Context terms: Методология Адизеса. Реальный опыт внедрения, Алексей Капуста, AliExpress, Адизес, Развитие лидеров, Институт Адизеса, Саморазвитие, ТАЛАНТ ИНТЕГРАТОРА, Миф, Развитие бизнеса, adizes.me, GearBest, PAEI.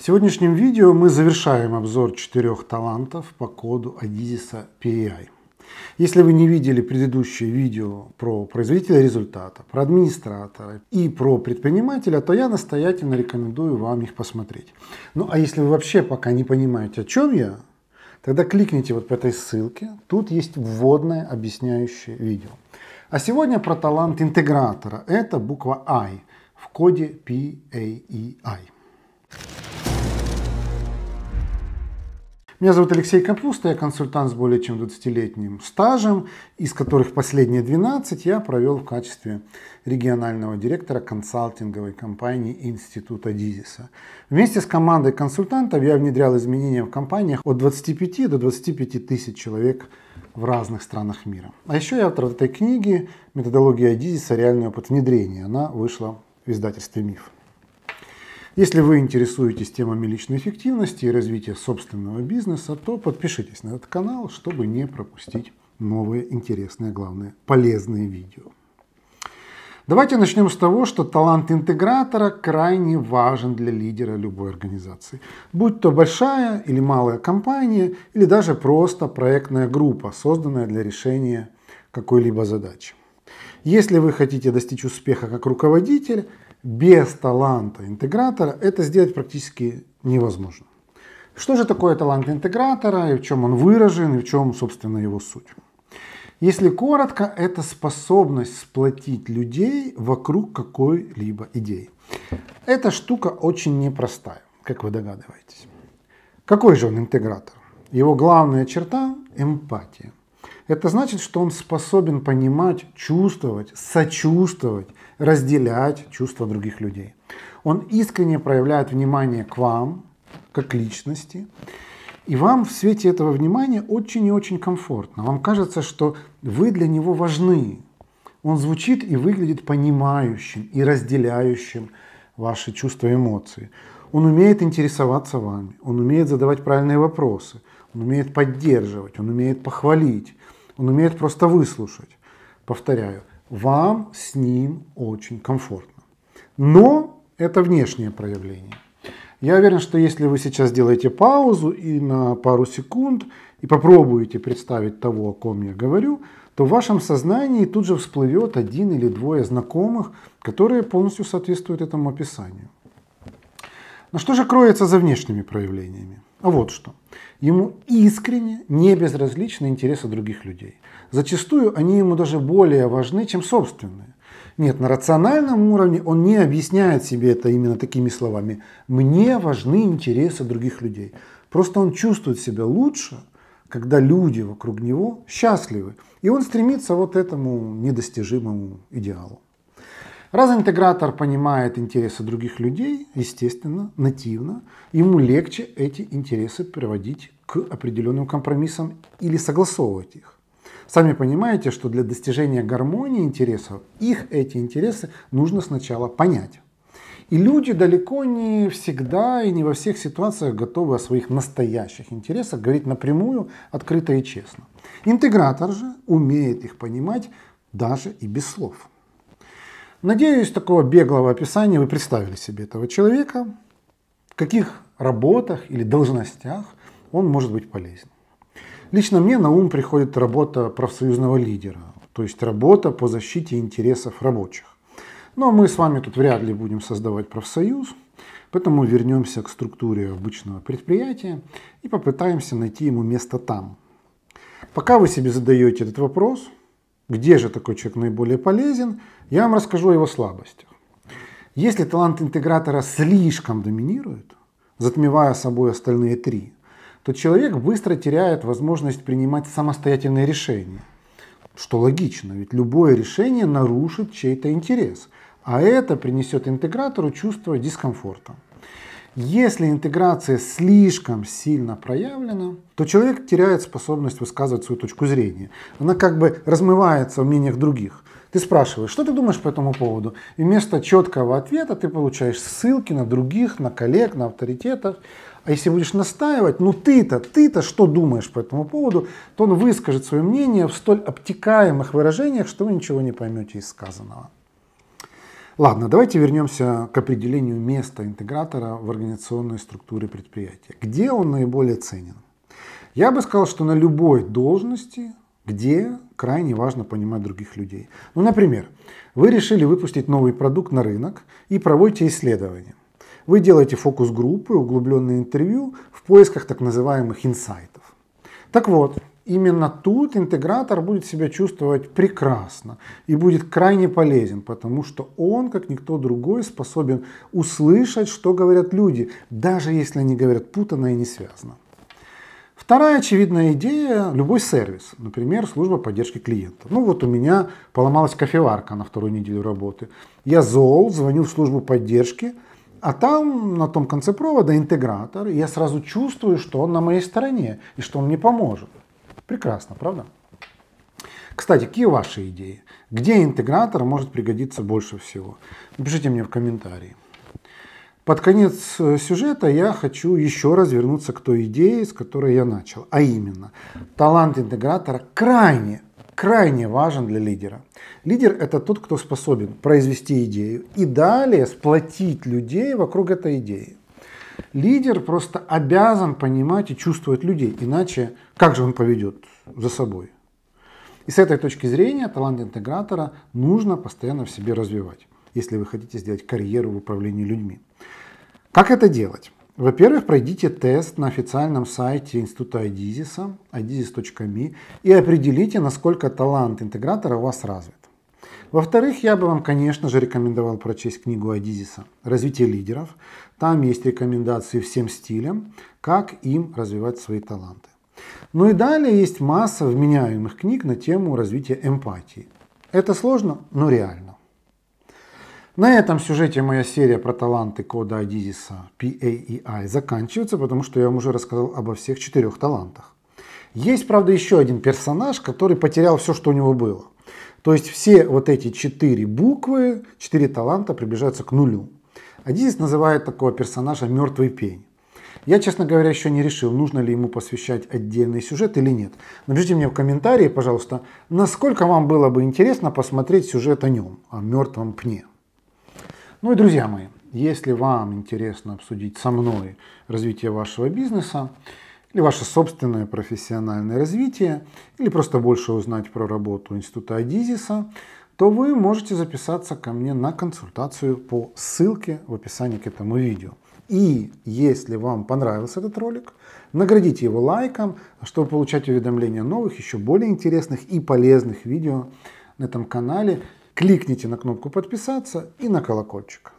В сегодняшнем видео мы завершаем обзор 4 талантов по коду Адизеса PAEI. Если вы не видели предыдущие видео про производителя результата, про администратора и про предпринимателя, то я настоятельно рекомендую вам их посмотреть. Ну а если вы вообще пока не понимаете, о чем я, тогда кликните вот по этой ссылке, тут есть вводное объясняющее видео. А сегодня про талант интегратора, это буква I в коде PAEI. Меня зовут Алексей Капуста, я консультант с более чем 20-летним стажем, из которых последние 12 я провел в качестве регионального директора консалтинговой компании Институт Адизеса. Вместе с командой консультантов я внедрял изменения в компаниях от 25 до 25 тысяч человек в разных странах мира. А еще я автор этой книги «Методология Адизеса. Реальный опыт внедрения». Она вышла в издательстве «Миф». Если вы интересуетесь темами личной эффективности и развития собственного бизнеса, то подпишитесь на этот канал, чтобы не пропустить новые интересные, а главное, полезные видео. Давайте начнем с того, что талант интегратора крайне важен для лидера любой организации. Будь то большая или малая компания, или даже просто проектная группа, созданная для решения какой-либо задачи. Если вы хотите достичь успеха как руководитель, без таланта интегратора это сделать практически невозможно. Что же такое талант интегратора, и в чем он выражен, и в чем, собственно, его суть? Если коротко, это способность сплотить людей вокруг какой-либо идеи. Эта штука очень непростая, как вы догадываетесь. Какой же он интегратор? Его главная черта – эмпатия. Это значит, что он способен понимать, чувствовать, сочувствовать, разделять чувства других людей. Он искренне проявляет внимание к вам, как личности, и вам в свете этого внимания очень и очень комфортно. Вам кажется, что вы для него важны. Он звучит и выглядит понимающим и разделяющим ваши чувства и эмоции. Он умеет интересоваться вами, он умеет задавать правильные вопросы, он умеет поддерживать, он умеет похвалить, он умеет просто выслушать. Повторяю, вам с ним очень комфортно. Но это внешнее проявление. Я уверен, что если вы сейчас сделаете паузу и на пару секунд и попробуете представить того, о ком я говорю, то в вашем сознании тут же всплывет один или двое знакомых, которые полностью соответствуют этому описанию. Но что же кроется за внешними проявлениями? А вот что. Ему искренне не безразличны интересы других людей. Зачастую они ему даже более важны, чем собственные. Нет, на рациональном уровне он не объясняет себе это именно такими словами. «Мне важны интересы других людей». Просто он чувствует себя лучше, когда люди вокруг него счастливы. И он стремится вот этому недостижимому идеалу. Раз интегратор понимает интересы других людей, естественно, нативно, ему легче эти интересы приводить к определенным компромиссам или согласовывать их. Сами понимаете, что для достижения гармонии интересов, эти интересы нужно сначала понять. И люди далеко не всегда и не во всех ситуациях готовы о своих настоящих интересах говорить напрямую, открыто и честно. Интегратор же умеет их понимать даже и без слов. Надеюсь, такого беглого описания вы представили себе этого человека, в каких работах или должностях он может быть полезен. Лично мне на ум приходит работа профсоюзного лидера, то есть работа по защите интересов рабочих. Но мы с вами тут вряд ли будем создавать профсоюз, поэтому вернемся к структуре обычного предприятия и попытаемся найти ему место там. Пока вы себе задаете этот вопрос, где же такой человек наиболее полезен, я вам расскажу о его слабостях. Если талант интегратора слишком доминирует, затмевая собой остальные три, то человек быстро теряет возможность принимать самостоятельные решения. Что логично, ведь любое решение нарушит чей-то интерес, а это принесет интегратору чувство дискомфорта. Если интеграция слишком сильно проявлена, то человек теряет способность высказывать свою точку зрения. Она как бы размывается в мнениях других. Ты спрашиваешь, что ты думаешь по этому поводу? И вместо четкого ответа ты получаешь ссылки на других, на коллег, на авторитетов. А если будешь настаивать, ну ты-то что думаешь по этому поводу, то он выскажет свое мнение в столь обтекаемых выражениях, что вы ничего не поймете из сказанного. Ладно, давайте вернемся к определению места интегратора в организационной структуре предприятия. Где он наиболее ценен? Я бы сказал, что на любой должности, где крайне важно понимать других людей. Ну, например, вы решили выпустить новый продукт на рынок и проводите исследования. Вы делаете фокус-группы, углубленные интервью в поисках так называемых инсайтов. Так вот, именно тут интегратор будет себя чувствовать прекрасно и будет крайне полезен, потому что он, как никто другой, способен услышать, что говорят люди, даже если они говорят путано и не связано. Вторая очевидная идея – любой сервис, например, служба поддержки клиента. Ну вот у меня поломалась кофеварка на вторую неделю работы. Я зол, звоню в службу поддержки, а там на том конце провода интегратор, и я сразу чувствую, что он на моей стороне и что он мне поможет. Прекрасно, правда? Кстати, какие ваши идеи? Где интегратор может пригодиться больше всего? Напишите мне в комментарии. Под конец сюжета я хочу еще раз вернуться к той идее, с которой я начал. А именно, талант интегратора крайне важен для лидера. Лидер – это тот, кто способен произвести идею и далее сплотить людей вокруг этой идеи. Лидер просто обязан понимать и чувствовать людей, иначе как же он поведет за собой? И с этой точки зрения талант интегратора нужно постоянно в себе развивать, если вы хотите сделать карьеру в управлении людьми. Как это делать? Во-первых, пройдите тест на официальном сайте Института Адизеса, adizes.me, и определите, насколько талант интегратора у вас развит. Во-вторых, я бы вам, конечно же, рекомендовал прочесть книгу Адизеса «Развитие лидеров». Там есть рекомендации всем стилям, как им развивать свои таланты. Ну и далее есть масса вменяемых книг на тему развития эмпатии. Это сложно, но реально. На этом сюжете моя серия про таланты кода Адизеса PAEI заканчивается, потому что я вам уже рассказал обо всех 4 талантах. Есть, правда, еще один персонаж, который потерял все, что у него было. То есть все вот эти 4 буквы, 4 таланта приближаются к нулю. Адизес называет такого персонажа «мертвый пень». Я, честно говоря, еще не решил, нужно ли ему посвящать отдельный сюжет или нет. Напишите мне в комментарии, пожалуйста, насколько вам было бы интересно посмотреть сюжет о нем, о мертвом пне. Ну и, друзья мои, если вам интересно обсудить со мной развитие вашего бизнеса, или ваше собственное профессиональное развитие, или просто больше узнать про работу Института Адизеса, то вы можете записаться ко мне на консультацию по ссылке в описании к этому видео. И если вам понравился этот ролик, наградите его лайком, чтобы получать уведомления о новых, еще более интересных и полезных видео на этом канале. Кликните на кнопку подписаться и на колокольчик.